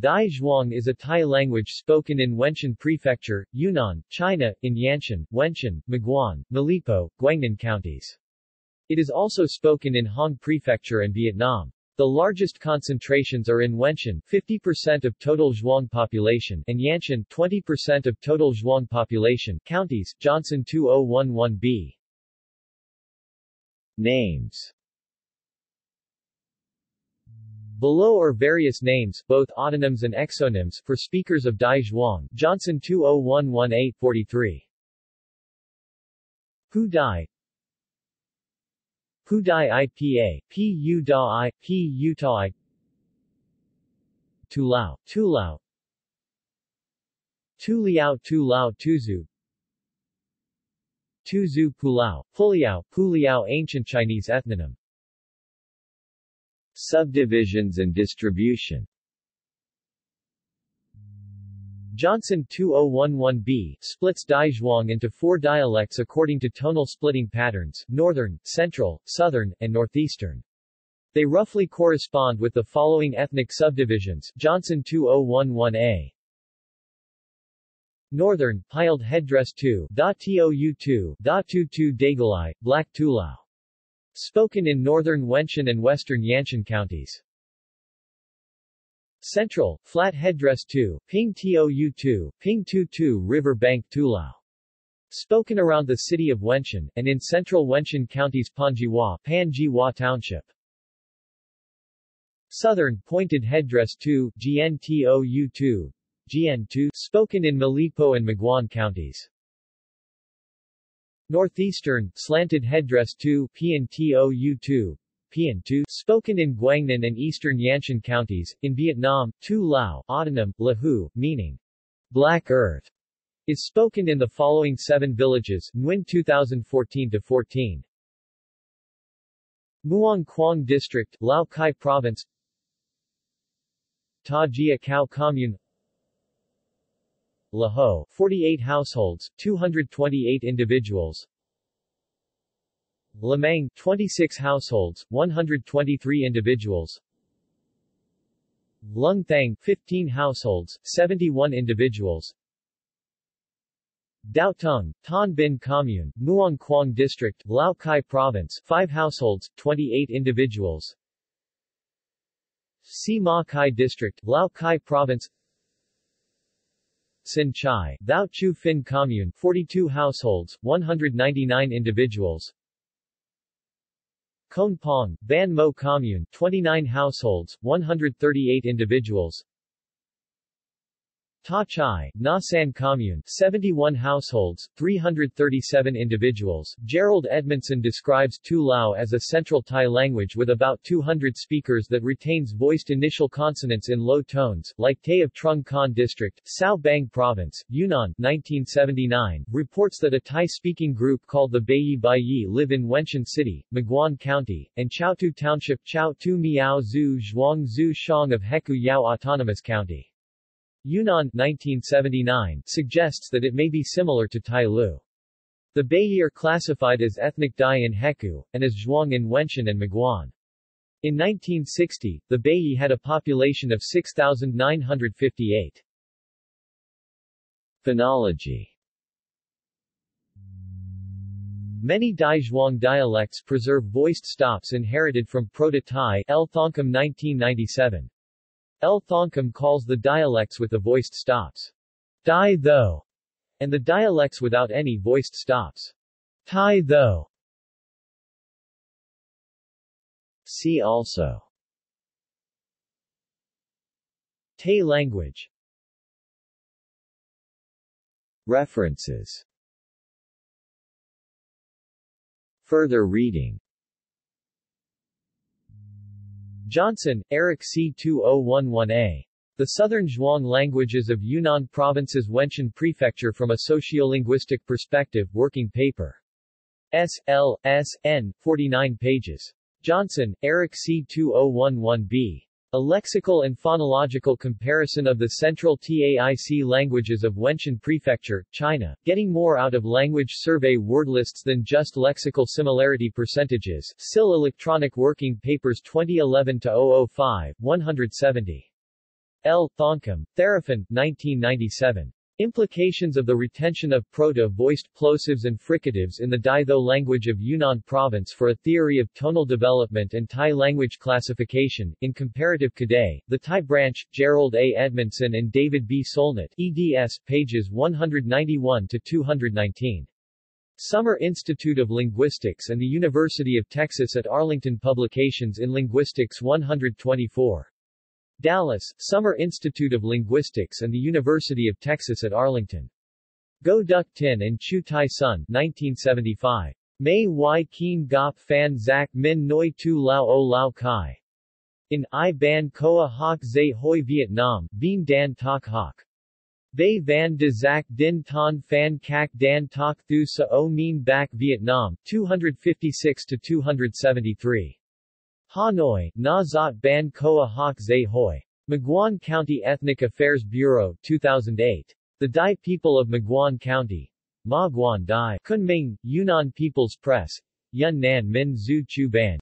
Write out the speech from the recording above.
Dai Zhuang is a Tai language spoken in Wenshan Prefecture, Yunnan, China, in Yanshan, Wenshan, Maguan, Malipo, Guangnan counties. It is also spoken in Honghe Prefecture and Vietnam. The largest concentrations are in Wenshan, 50% of total Zhuang population, and Yanshan, 20% of total Zhuang population, counties, Johnson 2011b. Names. Below are various names, both autonyms and exonyms, for speakers of Dai Zhuang, Johnson 2011a-43. Pudai, Pudai IPA, Pu Da I, Pu Ta I. Tu Lao, Tu Lao, Tu Liao, Tu Lao, Tuzu, Tuzu Pulao, Puliao, Puliao, ancient Chinese ethnonym. Subdivisions and distribution. Johnson 2011b splits Dai Zhuang into four dialects according to tonal splitting patterns: northern, central, southern, and northeastern. They roughly correspond with the following ethnic subdivisions: Johnson 2011a. Northern, piled headdress Tu, Da Tou Tu, Da Tu Tu Dagulai, Black Tu Lao. Spoken in northern Wenshan and western Yanshan counties. Central, flat headdress Tu, Ping Tou Tu, Ping Tu Tu River Bank Tu Lao. Spoken around the city of Wenshan, and in central Wenshan counties Panjiwa, Panjiwa Township. Southern, pointed headdress Tu, Gn Tou Tu, Gn Tu, spoken in Malipo and Maguan counties. Northeastern, slanted headdress Tu, Pian Tou Tu, Pian Tu, spoken in Guangnan and eastern Yanshan counties, in Vietnam. Tu Lao, autonym, Lahu, meaning black earth, is spoken in the following seven villages, Nguyen 2014-14. Muang Quang District, Lao Cai Province, Ta Gia Cao Commune, Lahu, 48 households, 228 individuals. Lemang, 26 households, 123 individuals. Lung Thang, 15 households, 71 individuals. Daotung, Tan Bin Commune, Muang Quang District, Lao Cai Province, 5 households, 28 individuals. Si Ma Cai District, Lao Cai Province. Sin Chai, Thou Chu Fin Commune, 42 households, 199 individuals. Cone Pong, Ban Mo Commune, 29 households, 138 individuals. Ta Chai, Na San Commune, 71 households, 337 individuals. Gerald Edmondson describes Tu Lao as a central Thai language with about 200 speakers that retains voiced initial consonants in low tones, like Te of Trung Khan District, Sao Bang Province, Yunnan, 1979, reports that a Thai-speaking group called the Baiyi Baiyi live in Wenshan City, Maguan County, and Chao Tu Township, Chao Tu Miao Zhu Zhuang Zhu Shang of Heku Yao Autonomous County. Yunnan, 1979, suggests that it may be similar to Tai Lu. The Baiyi are classified as ethnic Dai in Heku, and as Zhuang in Wenshan and Maguan. In 1960, the Baiyi had a population of 6,958. Phonology. Many Dai Zhuang dialects preserve voiced stops inherited from Proto-Thai, L. Thongkham 1997. L. Thongkham calls the dialects with the voiced stops Dai Though, and the dialects without any voiced stops Tai Though. See also Tai language. References. Further reading. Johnson, Eric C. 2011a. The Southern Zhuang Languages of Yunnan Province's Wenshan Prefecture from a Sociolinguistic Perspective, Working Paper. S. L. S. N. 49 pages. Johnson, Eric C. 2011b. A Lexical and Phonological Comparison of the Central Taic Languages of Wenshan Prefecture, China, Getting More Out of Language Survey Word Lists Than Just Lexical Similarity Percentages, SIL Electronic Working Papers 2011-005, 170. L. Thongkham, Therafin, 1997. Implications of the retention of proto-voiced plosives and fricatives in the Dai Tho language of Yunnan Province for a theory of tonal development and Thai language classification, in Comparative Kaday, the Thai branch, Gerald A. Edmondson and David B. Solnit, eds, pages 191-219. Summer Institute of Linguistics and the University of Texas at Arlington Publications in Linguistics 124. Dallas, Summer Institute of Linguistics and the University of Texas at Arlington. Go Duc Tin and Chu Tai Sun, 1975. May Y Keen Gop Fan Zak Min Noi Tu Lao O Lao Cai. In I Ban Koa Hoc Zay Hoi Vietnam, Bien Dan Tok Hoc. Bay Van de Zak Din Ton Fan Kak Dan Tok Thu Sa O Min Bak Vietnam, 256-273. Hanoi, Na Zot Ban Koa Hoc Zay Hoi. Maguan County Ethnic Affairs Bureau, 2008. The Dai People of Maguan County. Maguan Dai. Kunming, Yunnan People's Press. Yunnan Min Zu Chu Ban.